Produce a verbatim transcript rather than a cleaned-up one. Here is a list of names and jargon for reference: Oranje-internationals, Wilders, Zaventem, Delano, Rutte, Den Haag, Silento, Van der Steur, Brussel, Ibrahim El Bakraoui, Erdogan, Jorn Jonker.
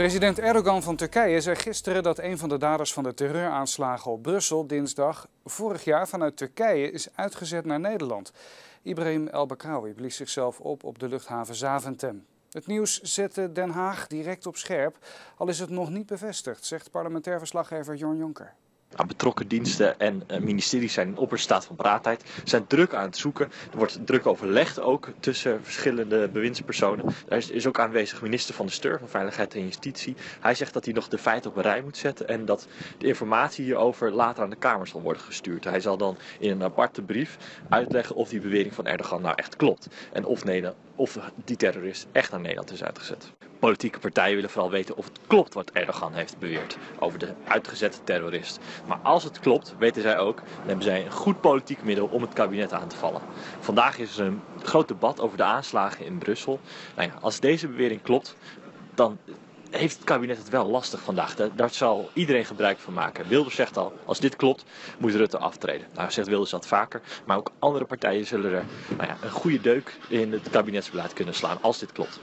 President Erdogan van Turkije zei gisteren dat een van de daders van de terreuraanslagen op Brussel dinsdag vorig jaar vanuit Turkije is uitgezet naar Nederland. Ibrahim El Bakraoui blies zichzelf op op de luchthaven Zaventem. Het nieuws zette Den Haag direct op scherp, al is het nog niet bevestigd, zegt parlementair verslaggever Jorn Jonker. Betrokken diensten en ministeries zijn in opperstaat van paraatheid, zijn druk aan het zoeken. Er wordt druk overlegd ook tussen verschillende bewindspersonen. Er is ook aanwezig minister Van der Steur van Veiligheid en Justitie. Hij zegt dat hij nog de feiten op een rij moet zetten en dat de informatie hierover later aan de Kamer zal worden gestuurd. Hij zal dan in een aparte brief uitleggen of die bewering van Erdogan nou echt klopt en of, Nederland, of die terrorist echt naar Nederland is uitgezet. Politieke partijen willen vooral weten of het klopt wat Erdogan heeft beweerd over de uitgezette terrorist. Maar als het klopt, weten zij ook, dan hebben zij een goed politiek middel om het kabinet aan te vallen. Vandaag is er een groot debat over de aanslagen in Brussel. Nou ja, als deze bewering klopt, dan heeft het kabinet het wel lastig vandaag. Daar zal iedereen gebruik van maken. Wilders zegt al, als dit klopt, moet Rutte aftreden. Nou, zegt Wilders dat vaker, maar ook andere partijen zullen er nou ja, een goede deuk in het kabinetsbeleid kunnen slaan als dit klopt.